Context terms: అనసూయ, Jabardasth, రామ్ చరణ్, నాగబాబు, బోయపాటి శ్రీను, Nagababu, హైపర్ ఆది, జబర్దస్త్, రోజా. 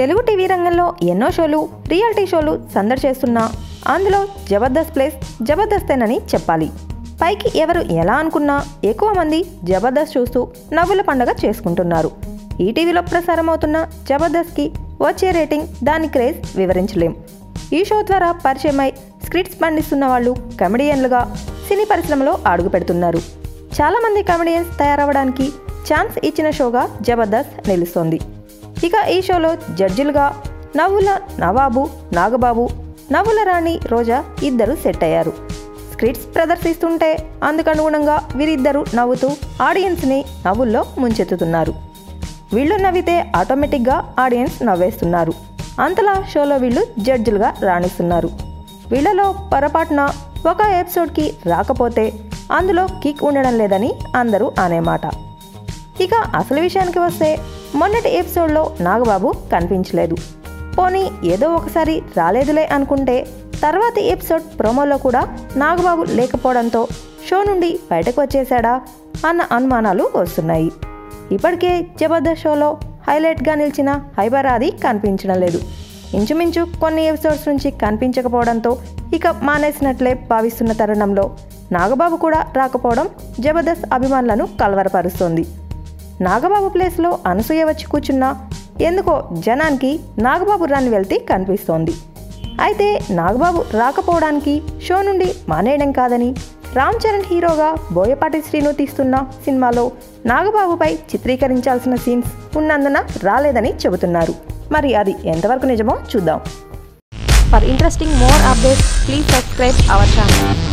Telugu TV రంగంలో ఎన్నో షోలు, రియాలిటీ షోలు సందర్శిస్తున్నా అందులో జబర్దస్త్ ప్లేస్ జబర్దస్తేనని చెప్పాలి. పైకి ఎవరు ఎలా అనుకున్నా ఎక్కువ మంది జబర్దస్త్ చూస్తూ నవ్వుల పండుగ చేసుకుంటున్నారు. ఈ టీవీలో ప్రసారమవుతున్న జబర్దస్త్కి వచ్చే రేటింగ్, దాని క్రేజ్ వివరించలేం. ఈ షో ద్వారా పరిచయమై స్క్రిప్ట్స్ పండిస్తున్న వాళ్ళు కమెడియన్లుగా సినీ పరిశ్రమలో అడుగు పెడుతున్నారు. చాలామంది కమెడియన్స్ తయారవడానికి ఛాన్స్ ఇచ్చిన షోగా జబర్దస్త్ నిలుస్తోంది. ఇక ఈ షోలో జడ్జిలుగా నవ్వుల నవాబు, నాగబాబు, నవ్వుల రాణి రోజా ఇద్దరు సెట్ అయ్యారు. స్క్రిప్ట్స్ ప్రదర్శిస్తుంటే అందుకనుగుణంగా వీరిద్దరూ నవ్వుతూ ఆడియన్స్ని నవ్వుల్లో ముంచెత్తుతున్నారు. వీళ్ళు నవ్వితే ఆటోమేటిక్గా ఆడియన్స్ నవ్వేస్తున్నారు. అంతలా షోలో వీళ్ళు జడ్జిలుగా రాణిస్తున్నారు. వీళ్ళలో పొరపాటున ఒక ఎపిసోడ్కి రాకపోతే అందులో కిక్ ఉండడం లేదని అందరూ అనేమాట. ఇక అసలు విషయానికి వస్తే మొన్నటి ఎపిసోడ్లో నాగబాబు కనిపించలేదు. పోనీ ఏదో ఒకసారి రాలేదులే అనుకుంటే తర్వాతి ఎపిసోడ్ ప్రోమోలో కూడా నాగబాబు లేకపోవడంతో షో నుండి బయటకు వచ్చేశాడా అన్న అనుమానాలు వస్తున్నాయి. ఇప్పటికే జబర్దస్త్ షోలో హైలైట్గా నిలిచిన హైపర్ ఆది కనిపించడం లేదు. ఇంచుమించు కొన్ని ఎపిసోడ్స్ నుంచి కనిపించకపోవడంతో ఇక మానేసినట్లే భావిస్తున్న తరుణంలో నాగబాబు కూడా రాకపోవడం జబర్దస్త్ అభిమానులను కలవరపరుస్తోంది. నాగబాబు ప్లేస్లో అనసూయ వచ్చి కూర్చున్నా ఎందుకో జనానికి నాగబాబు రాని వెళ్తే కనిపిస్తోంది. అయితే నాగబాబు రాకపోవడానికి షో నుండి మానేయడం కాదని రామ్ చరణ్ హీరోగా బోయపాటి శ్రీను తీస్తున్న సినిమాలో నాగబాబుపై చిత్రీకరించాల్సిన సీన్స్ ఉన్నందున రాలేదని చెబుతున్నారు. మరి అది ఎంతవరకు నిజమో చూద్దాం. For interesting more updates please subscribe our channel.